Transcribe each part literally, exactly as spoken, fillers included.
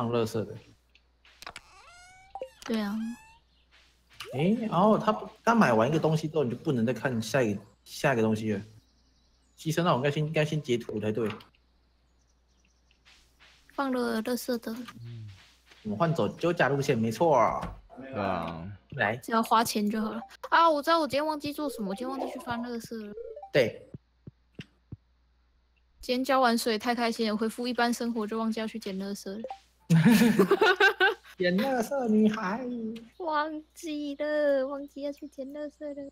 放垃圾的。对啊。哎，然后他他买完一个东西之后，你就不能再看下一下一个东西了。牺牲那我应该先应该先截图才对。放了垃圾的。我们换走酒驾路线，没错。对啊。来，只要花钱就好了。啊，我知道我今天忘记做什么，我今天忘记去翻垃圾了。对。 今天浇完水太开心了，恢复一般生活就忘记要去捡垃圾了。捡垃圾女孩，忘记了，忘记要去捡垃圾了。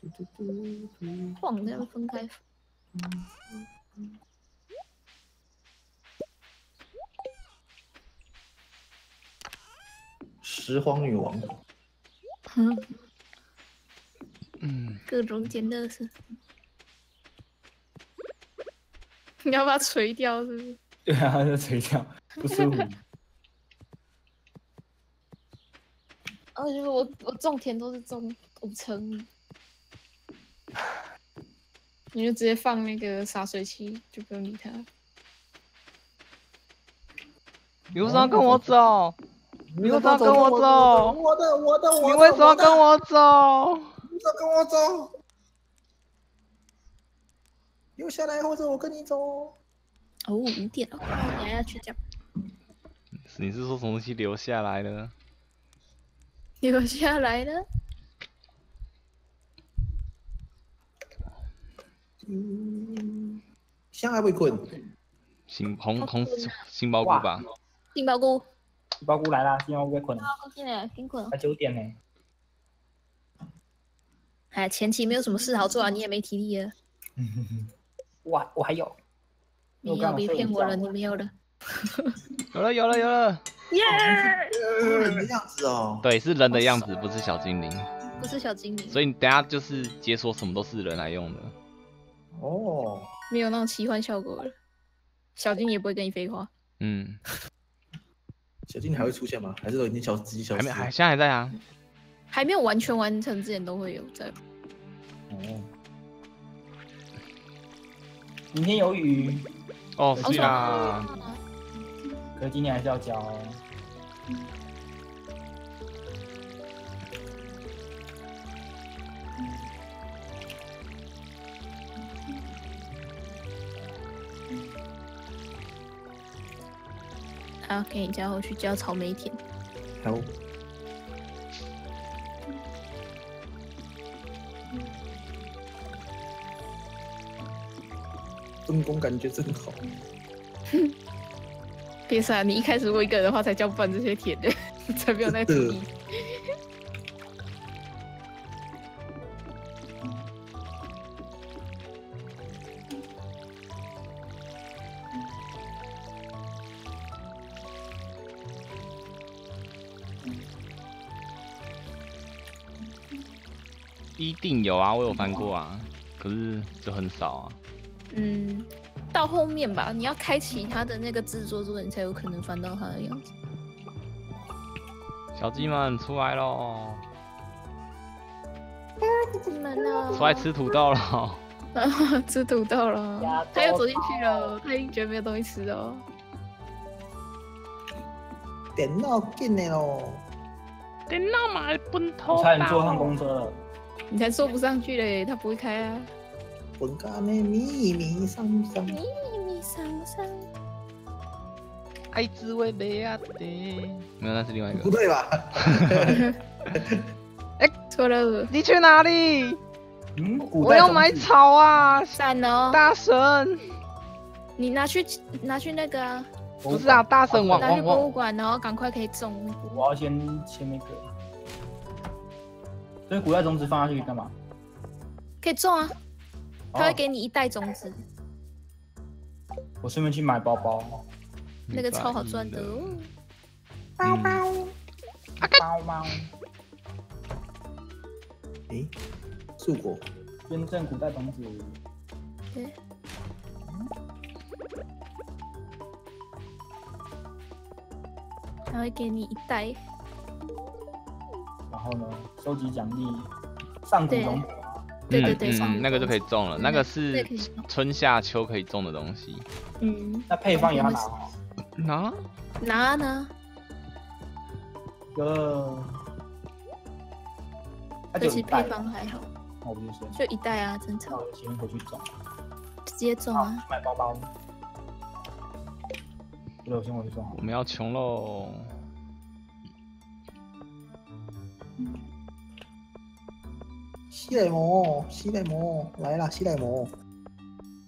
嘟嘟嘟嘟，晃的要分开。拾荒女王。嗯。各种捡垃圾。 你要把它垂掉是不是？对啊，就垂掉，不舒服。而且我我种田都是种五层，你就直接放那个洒水器，就不用理它。你为什么跟我走？你为什么跟我走？我的我的我的。你为什么跟我走？你怎么跟我走？ 留下来，或者我跟你走。哦，五点了，你还要去讲？你是说什么东西留下来呢？留下来了。嗯，香还未困。杏红红杏鲍菇吧。杏鲍菇。杏鲍菇来啦！杏鲍菇困了。杏鲍菇进来，辛苦了。才九点呢。哎，前期没有什么事好做啊，你也没体力了。哇，我还有，你要别骗我了，你没有了，有了有了有了，耶！人的样子哦，对，是人的样子，不是小精灵，不是小精灵，所以你等下就是解锁什么都是人来用的，哦，没有那种奇幻效果了，小精灵也不会跟你废话，嗯，小精灵还会出现吗？还是都已经消失消失？还没，还现在还在啊，还没有完全完成之前都会有在，哦。 明天有雨哦，是啊，可是今天还是要浇。好，给你浇，我去浇草莓田。好。 分工感觉真好。别傻，你一开始如果一个人的话，才叫办这些田的，才没有那主意。一定有啊，我有翻过啊，可是就很少啊。 嗯，到后面吧，你要开启他的那个制作之后，你才有可能翻到他的样子。小鸡们出来喽！小鸡们呢？出来吃土豆了！吃土豆了！他又走进去了，他已经觉得没有东西吃了。电脑进来喽！电脑买奔头。差点坐上公车了。你才坐不上去嘞，他不会开啊。 滚咖呢？咪咪桑桑，咪咪桑桑，爱滋味贝亚的，没有，那是另外一个，不对吧？哎，错了，你去哪里？嗯，我要买草啊！伞哦，大神，你拿去拿去那个，不是啊，大神往拿去博物馆，然后赶快可以种。我要先先那个，所以古代种子放下去干嘛？可以种啊。 他会给你一袋种子。我顺便去买包包，那个超好赚的哦。包包，啊包包。诶，树果，捐赠古代种子。对。他会给你一袋。然后呢，收集奖励，上古种子。 对对对，嗯，那个就可以种了，那个是春夏秋可以种的东西。嗯，那配方也要拿好。拿拿呢？呃，而且配方还好。那我就先就一袋啊，真草。我就先回去种，直接种啊。买包包。对，我先回去种。我们要穷喽。 吸奶魔，吸奶魔来啦！吸奶魔，嗯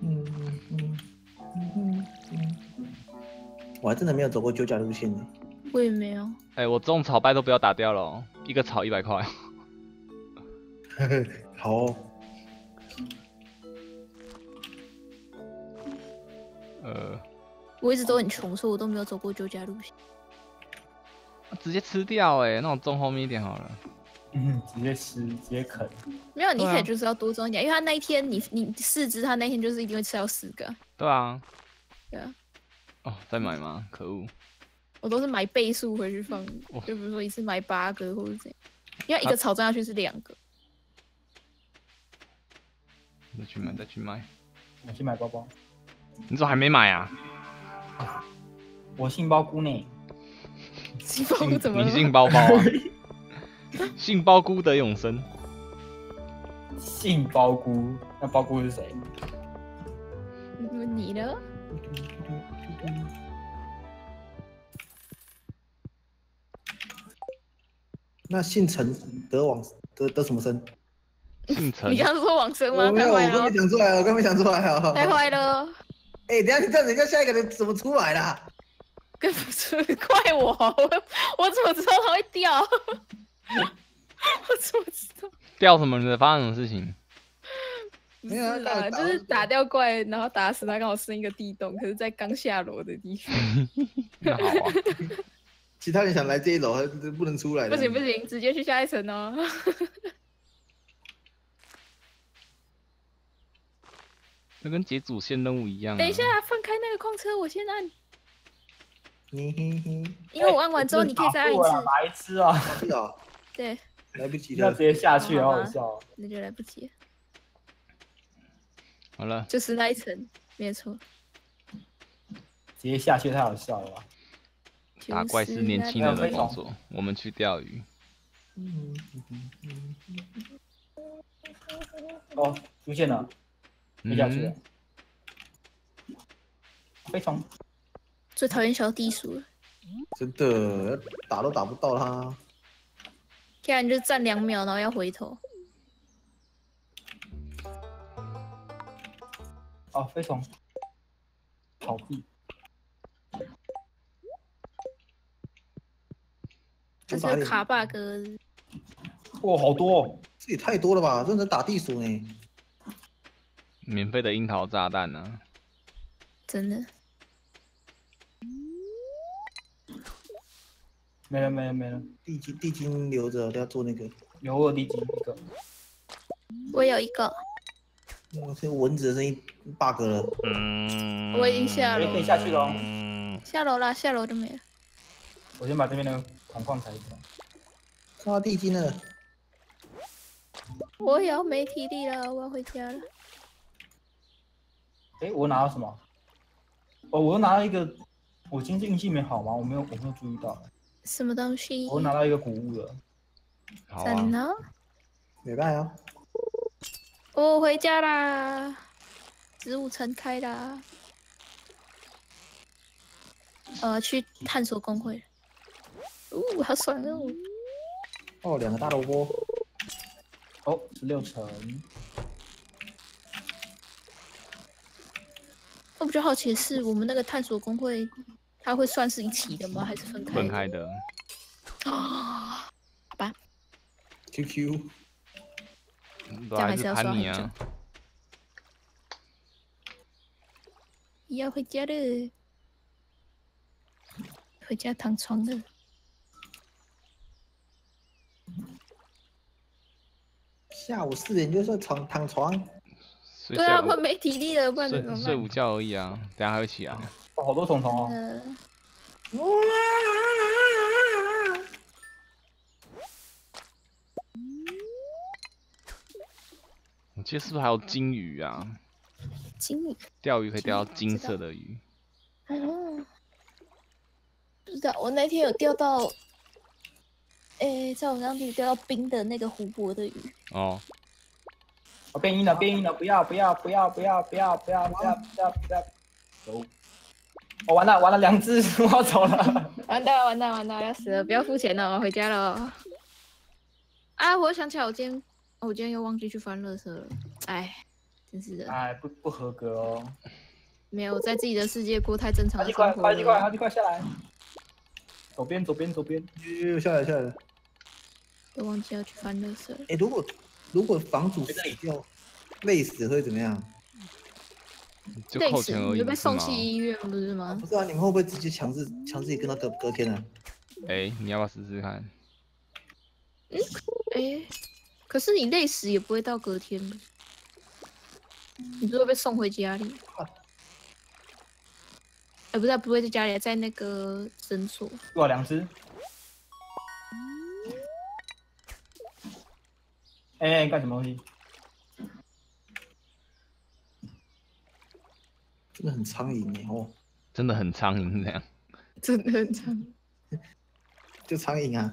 嗯嗯嗯，我还真的没有走过九甲路线呢。我也没有。哎、欸，我种草拜都不要打掉了、哦，一个草一百块。嘿嘿，好、哦。 呃，我一直都很穷，所以我都没有走过九甲路线。直接吃掉哎、欸，那我种后面一点好了。嗯，直接吃，直接啃。没有，你可以就是要多种一点，啊、因为他那一天你你四只，他那天就是一定会吃到四个。对啊。对啊。哦，再买吗？可恶。我都是买倍数回去放，哦、就比如说一次买八个或者怎样，因为一个草种下去是两个。再去买，再去买，我去买包包。 你怎么还没买啊？我杏鲍菇呢？杏鲍菇怎么了？你杏包包啊？杏鲍菇的永生。杏鲍菇？那鲍菇是谁？你呢？那姓陈得往得得什么生？ 你刚刚说往生吗？没有，我根本想出来了，我根本想出来了。太坏了！哎、欸，等下你这样，人家下一个人怎么出来啦？根本是怪我，我怎么知道他会掉？我怎么知道？掉什么？你发生什么事情？没有啦，就是打掉怪，然后打死他，刚好生一个地洞，可是在刚下楼的地方。那好啊。其他人想来这一楼，不能出来。不行不行，直接去下一层哦。那跟解主线任务一样、啊。等一下，放开那个矿车，我先按。因为我按完之后，你可以再按一次。白痴啊！啊对，来不及了，直接下去，好好笑、哦。那就来不及了。好了。就是那一层，没错。直接下去太好笑了吧？打怪是年轻人的工作，我们去钓鱼。嗯嗯嗯嗯、哦，出现了。 没下去了，飞虫、嗯、最讨厌小地鼠了，真的打都打不到它。不然就站两秒，然后要回头。哦，飞虫，好屁！这是卡 bug。哇，好多、哦，这也太多了吧！这能打地鼠呢？ 免费的樱桃炸弹啊！真的？没了没了没了，地精地精留着，要做那个。有我地精一个。我有一个。我这蚊子的声音 bug 了。嗯。我已经下楼。可以下去喽。下楼啦，下楼就没了。我先把这边的铜矿采一采。抓地精了。我也要没体力了，我要回家了。 哎，我拿到什么？哦，我又拿到一个，我今天运气没好吗？我没有，我没有注意到。什么东西？我拿到一个古物了。好啊。怎呢？没办法、啊。我回家啦，植物城开啦。呃，去探索公会。哦，好爽哦！哦，两个大萝卜。哦，十六层。 我比较好奇的是，我们那个探索公会，它会算是一起的吗？还是分开？分开的。啊，好吧。Q Q。这样还是要刷很久。要回家了，回家躺床了。下午四点就算躺躺床。 对啊，我没体力了，不然怎么办？睡午觉而已啊，等下还会起啊。哦，好多虫虫哦。其实是不是还有金鱼啊？金鱼。钓鱼可以钓到金色的鱼。哦。不知道，我那天有钓到，诶、欸，在我当地钓到冰的那个湖泊的鱼。哦。我变硬了，变硬了！不要，不要，不要，不要，不要，不要，不要，不要，不要！走！我完了，完了，两只，我要走了！完蛋，完蛋，完蛋，要死了！不要付钱了，我回家了。啊！我想起来，我今天，我今天又忘记去翻垃圾了。哎，真是的。哎，不不合格哦。没有，在自己的世界过太正常的生活了。快，快，快，快，快下来！左边，左边，左边！下来，下来。都忘记要去翻垃圾了。哎，如果。 如果房主死掉，累死会怎么样？就扣钱而已，就被送去医院不是吗？不是啊，你们会不会直接强制强制跟他隔隔天啊？哎、欸，你要不要试试看？嗯，哎、欸，可是你累死也不会到隔天吧？你不是会被送回家里？哎、啊欸，不是、啊，不会在家里，在那个诊所。哇，两只。 哎，干、欸、什么东西？真的很苍蝇哎哦！真的很苍蝇这样。真的很苍蝇。就苍蝇啊，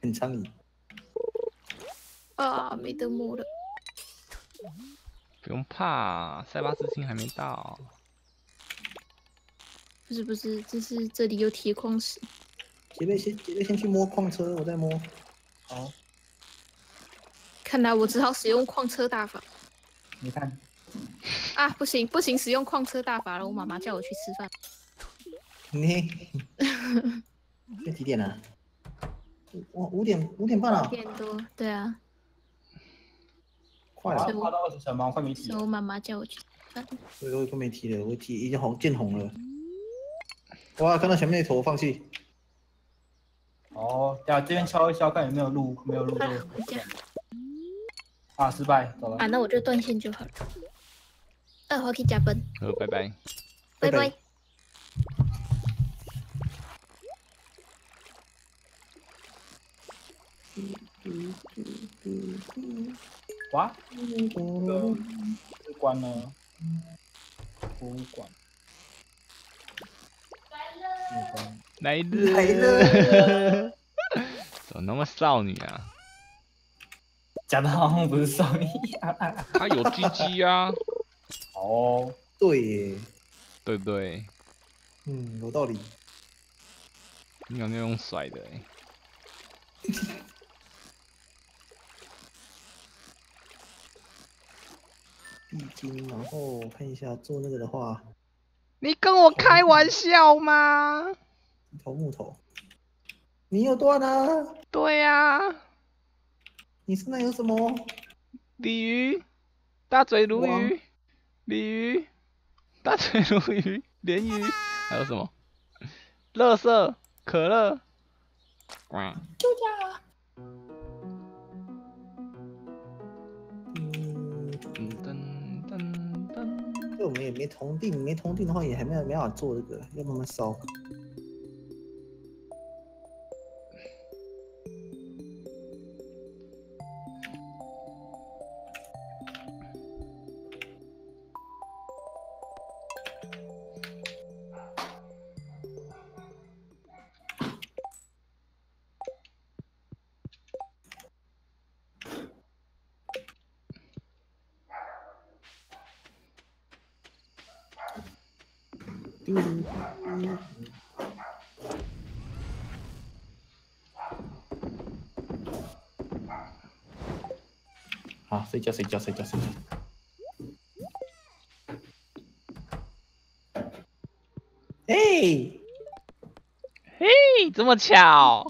很苍蝇。啊，没得摸了。不用怕，塞巴斯汀还没到。不是不是，这是这里有铁矿石。杰瑞先，杰瑞先去摸矿车，我再摸。好。 看来我只好使用矿车大法。你看，啊，不行不行，使用矿车大法了。我妈妈叫我去吃饭。你，这几点了？我五点五点半了。五点多，对啊。快了，快到二十层吗？我快没提了。我妈妈叫我去吃饭。我我都没提了，我提已经红见红了。哇，看到前面那坨，我放弃。哦，对啊，这边敲一敲，看有没有路，没有路就。 啊，失败，走了。啊，那我就断线就好了。二号可以加分。好，拜拜。拜拜。哇！这个这关呢？博物馆。来了。来了。怎么那么少女啊？ 讲的好像不是兽医啊，他有鸡鸡啊。哦，对耶，对不对？嗯，有道理。你有那种甩的哎。地精，然后我看一下做那个的话。你跟我开玩笑吗？头木头，你有断啊？对呀、啊。 你身上有什么？鲤鱼、大嘴鲈鱼、鲤鱼、大嘴鲈鱼、鲢鱼，还有什么？垃圾、可乐。哇！就这样啊。嗯嗯嗯嗯。这我们也没同定，没同定的话也还没有没法做这个，要慢慢烧。 啊！睡觉，睡觉，睡觉，睡觉。嘿，嘿，这么巧，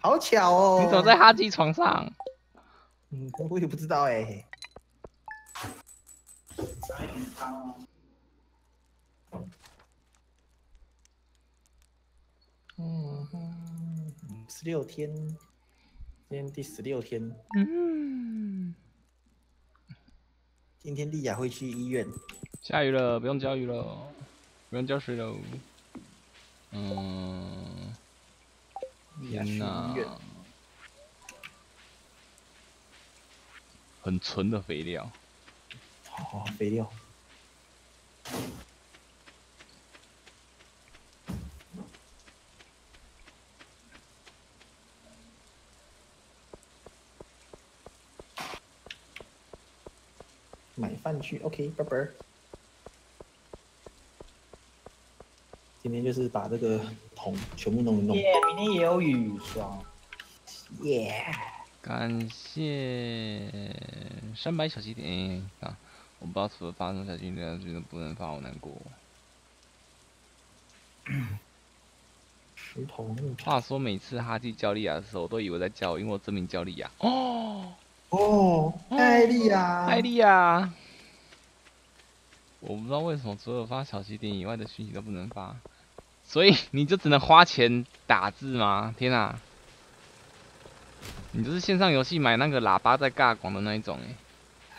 好巧哦！你怎么在哈基床上？嗯，我也不知道哎、欸。 十六天，今天第十六天。嗯，今天丽雅会去医院。下雨了，不用浇雨了，不用浇水了。嗯，天哪，很纯的肥料。好，肥料。买饭去 ，OK， 拜拜。今天就是把这个桶全部弄一弄。耶， yeah, 明天也有雨，爽。耶、yeah ！感谢三百小鸡点啊！我不知道怎么发送小鸡点，真的不能发，我难过。石头。话说每次哈记叫莉亚的时候，我都以为在叫，因为我真名叫莉亚。哦。 哦，艾莉亚，艾莉亚，我不知道为什么除了发小起点以外的讯息都不能发，所以你就只能花钱打字吗？天啊，你就是线上游戏买那个喇叭在尬广的那一种哎、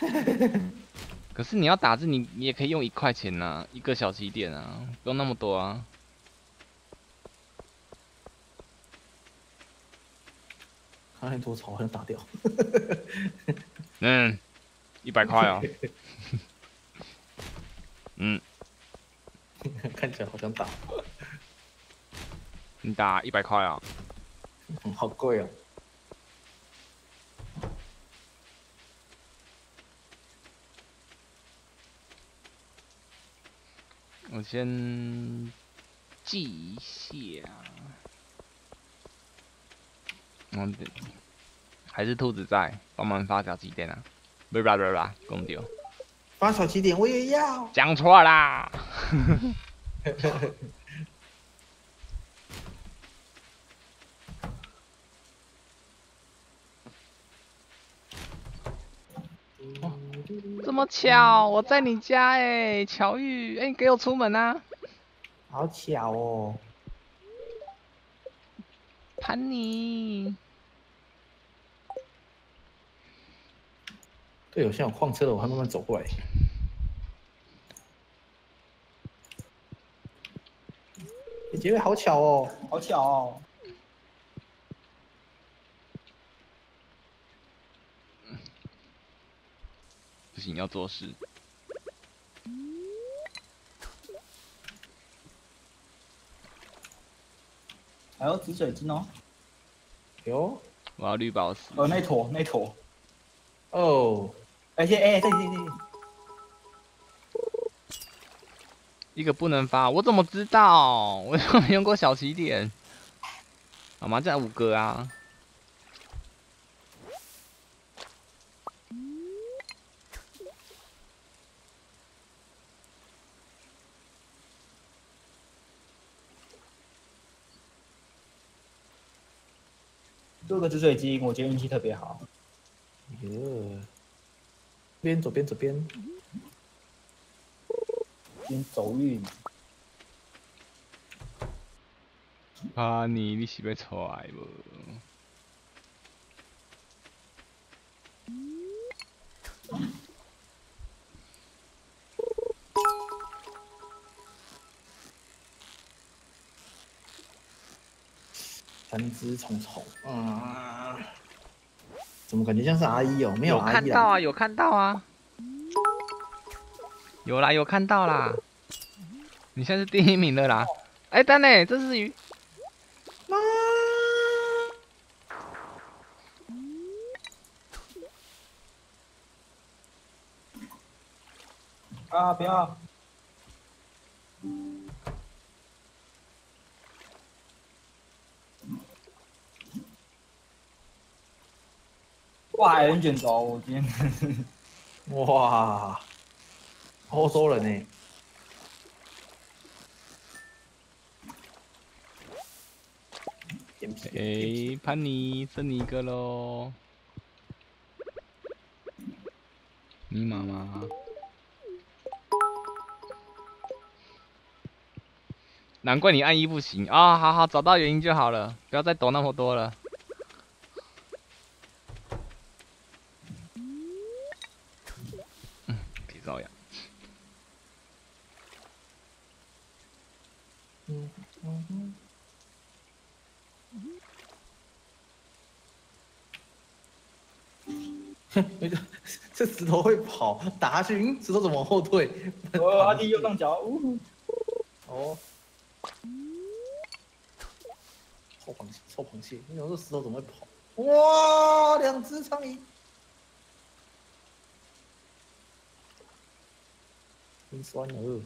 欸。可是你要打字，你你也可以用一块钱啊，一个小起点啊，不用那么多啊。 他很吐槽，我想打掉。嗯，一百块啊。嗯。看起来好想打。你打一百块啊？嗯、好贵啊、哦。我先记一下。 嗯，还是兔子在帮忙发小鸡点啊？不啦不啦，公丢。发小鸡点我也要。讲错啦。哦，这么巧，我在你家哎、欸，巧遇哎，欸、你给我出门啊！好巧哦。 盘你！对，有像有矿车的，我还慢慢走过来。你结尾好巧哦，好巧哦！不行，要做事。 还有紫水晶哦，有，我要绿宝石。哦，那坨那坨，哦，而且哎，对对对，一个不能发，我怎么知道？我又没用过小起点。好嘛，这五个啊。做个紫水晶，我觉得运气特别好。哟、yeah ，边走边走边，边走运。啊，你你是要出来无？三只虫虫，啊、嗯！怎么感觉像是阿姨哦？没有阿姨。有看到啊，有看到啊。有啦，有看到啦。你现在是第一名了啦！哎、欸，丹呢？这是鱼。啊、啊！不要。 哇，海人卷轴，我今天，哇，欧洲人呢？哎，潘妮，剩你一个喽，你妈妈，难怪你按一不行啊！好好找到原因就好了，不要再抖那么多了。那个这石头会跑，打下去，嗯，石头怎么往后退？哦，阿弟右上角，呜，哦，臭螃蟹，臭螃蟹！你想说石头怎么会跑？哇，两只苍蝇！冰酸鹅。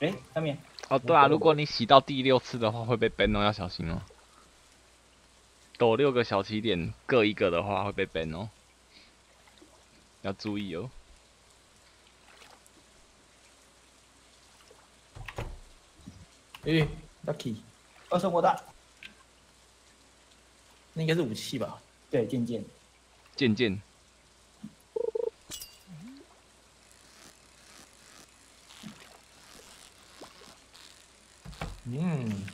哎、欸，下面。 哦，对啊，如果你洗到第六次的话，会被 ban 哦，要小心哦。抖六个小起点各一个的话，会被 ban 哦，要注意哦。诶、欸、，Lucky， 二生活弹，那应该是武器吧？对，剑剑，剑剑。 嗯，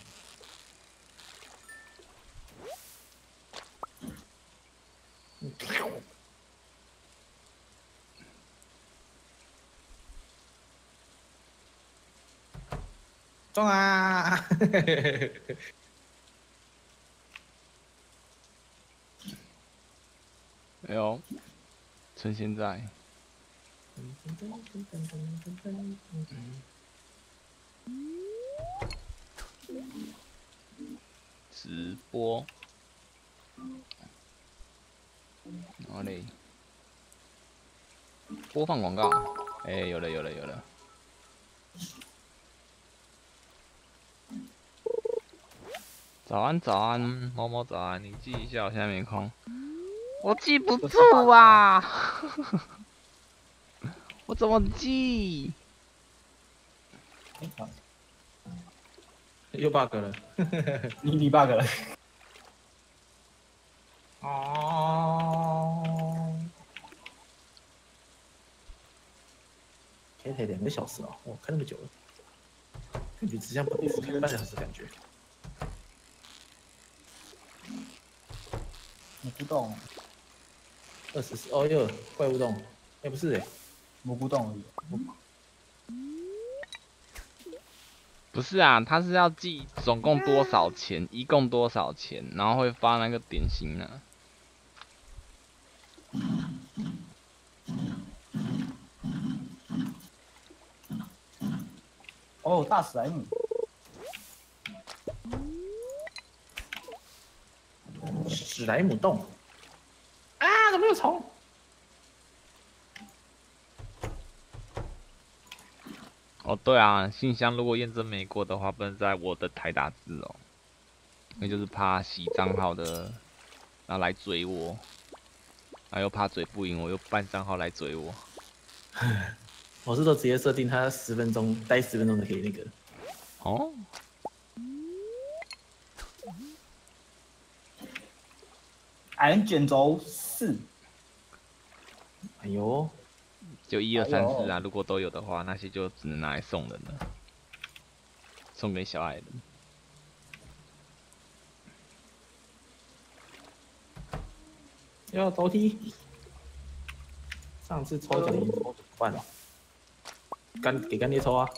中啊！哎呦，趁现在。直播，然后嘞，播放广告，哎、欸，有了有了有了。早安早安，猫猫早安，你记一下，我现在没空。我记不住啊，我怎么记？ 又 bug 了，你你 bug 了。哦，才才两个小时啊、哦，我看那么久了，感觉只像不止看半小时感觉。蘑菇洞，二十四哦哟，怪物洞，哎、欸、不是哎、欸，蘑菇洞而已。 不是啊，他是要记总共多少钱，一共多少钱，然后会发那个点心呢、啊。哦，大史莱姆。史莱姆洞。啊！怎么有虫？ 哦，对啊，信箱如果验证没过的话，不能在我的台打字哦，那就是怕洗账号的，然后来追我，然后又怕追不赢我，又办账号来追我。我是都直接设定他十分钟，待十分钟就可以那个。哦。俺卷轴四。哎呦。 就一二三四啊，如果都有的话，那些就只能拿来送人了，送给小矮人。要楼梯。上次抽奖抽怎么办了？干给干爹抽啊！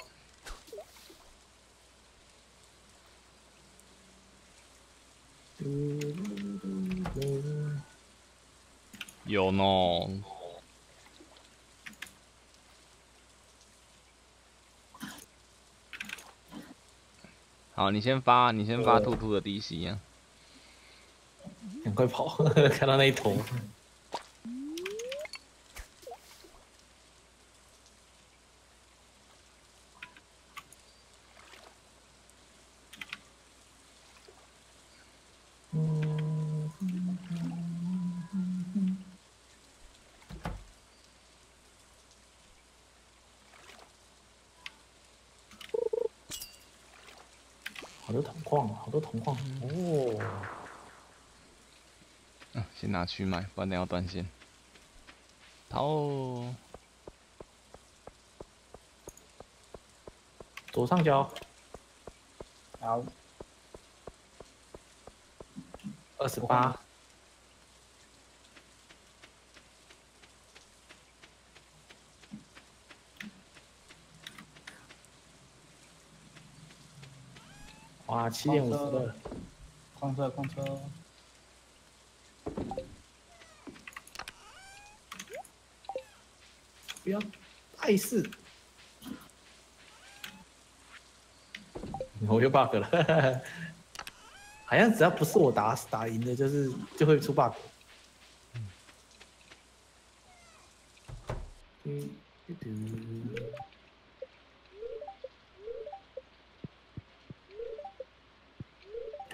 有呢。 好，你先发，你先发兔兔的第一息啊！赶快跑，看到那一头。好多铜矿哦！嗯，先拿去卖，不然等下要断线。逃！左上角。好。二十八。哇，七点五十了。矿车，矿车。不要，碍事。我又 bug 了，好像只要不是我打打赢的，就是就会出 bug。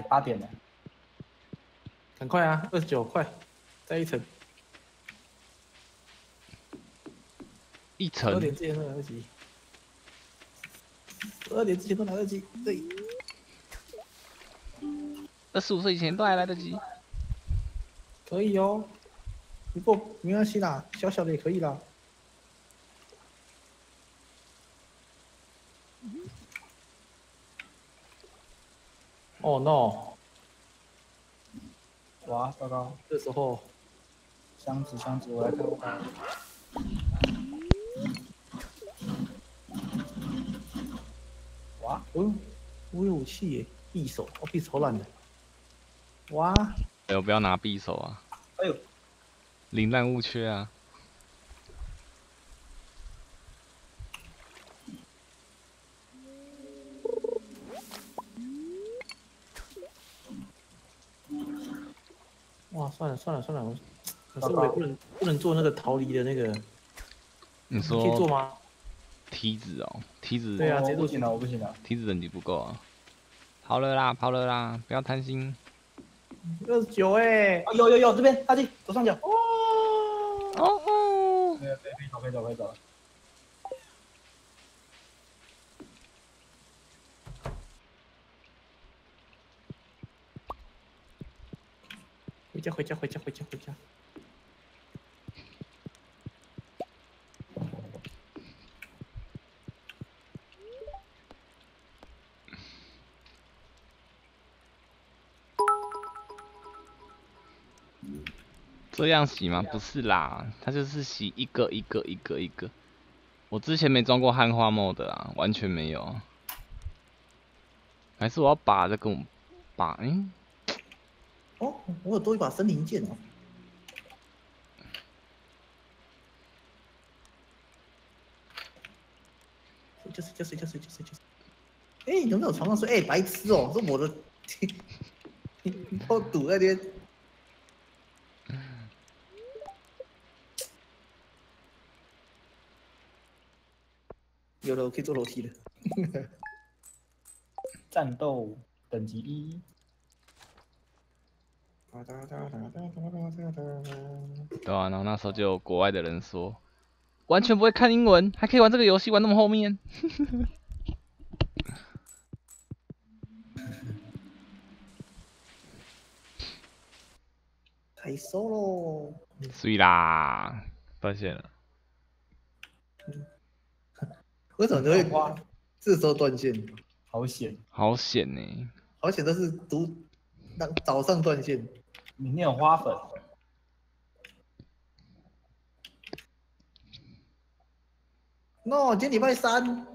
八点了，很快啊，二十九块，再一层，一层，二点之前都来得及，二点之前都来得及，对，二十五岁以前都还来得及，可以哦，不过没关系啦，小小的也可以啦。 Oh no！ 哇，糟糕！这时候，箱子箱子，我来看我看。哇，哦，我有武器耶，匕首，我匕首烂了。哇！哎呦，不要拿匕首啊！哎呦，零烂勿缺啊！哇，算了算了算了，我可是我也不能不能做那个逃离的那个，你说可以做吗？梯子哦，梯子对啊，我不行了，我不行了，梯子等级不够啊。跑了啦，跑了啦，不要贪心。二十九哎，啊有有有，这边大弟左上角。哦哦哦，对对对，走可以走可以走。回家回家回家回家回家！这样洗吗？不是啦，它就是洗一个一个一个一个。我之前没装过汉化 mod 啊，完全没有。还是我要把这个把嗯。 哦，我有多一把森林剑哦。睡觉睡觉睡觉睡觉睡觉。哎、欸，你怎么在我床上睡？哎、欸，白痴哦、喔，是我的。你给我堵那边。有了，我可以坐楼梯了。战斗等级一。 对啊，然后那时候就有国外的人说，完全不会看英文，还可以玩这个游戏，玩那么后面。太瘦喽！所以啦，发现了。为什么都会花？这时候断线，好险！好险呢、欸！好险！这是读早上断线。 里面有花粉。no， 今天礼拜三，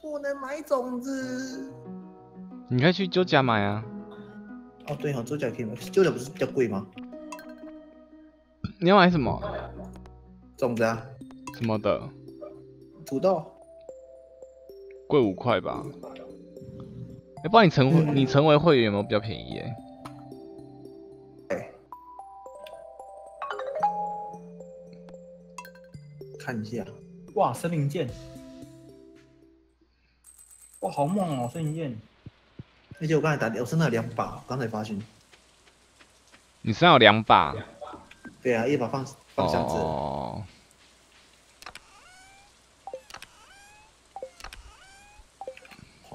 不能买种子。你可以去旧家买啊。哦，对哦，旧家可以买，旧家不是比较贵吗？你要买什么？种子啊。什么的？土豆。贵五块吧。 哎、欸，不然你成为、嗯、你成为会员有没有比较便宜、欸？哎、欸，看一下，哇，森林剑，哇，好猛哦、喔，森林剑！而且我刚才打，我身上有两把，刚才发现。你身上有两把？对啊，一把放放箱子。哦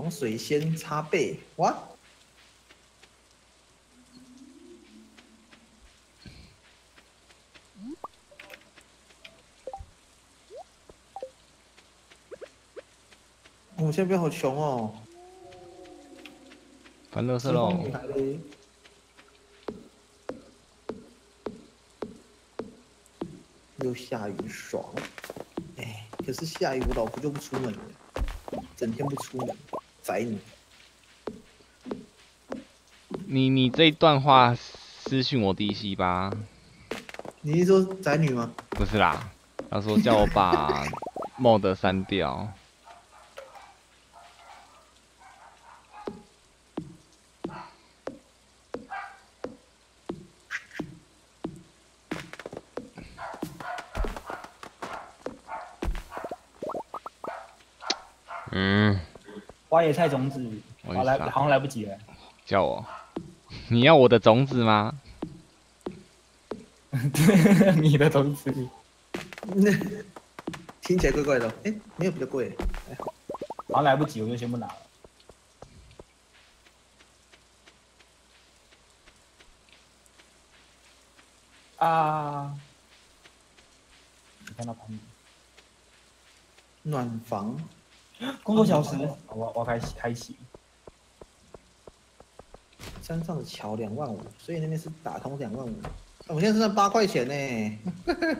防水先擦背，哇！我、哦、现在变好穷哦，烦乐色喽。又下雨爽，哎，可是下雨我老婆就不出门了。整天不出门，宅女。你你这一段话私讯我弟媳吧。你是说宅女吗？不是啦，他说叫我把mod删掉。嗯，挖野菜种子，好来，好像来不及了。叫我，你要我的种子吗？对，你的种子。那听起来怪怪的，哎、欸，没有比较贵，还好。好像来不及，我就先不拿了。啊！你看到旁边暖房。 工作小时，我我开开启。山上的桥两万五，所以那边是打通两万五。我现在剩八块钱呢。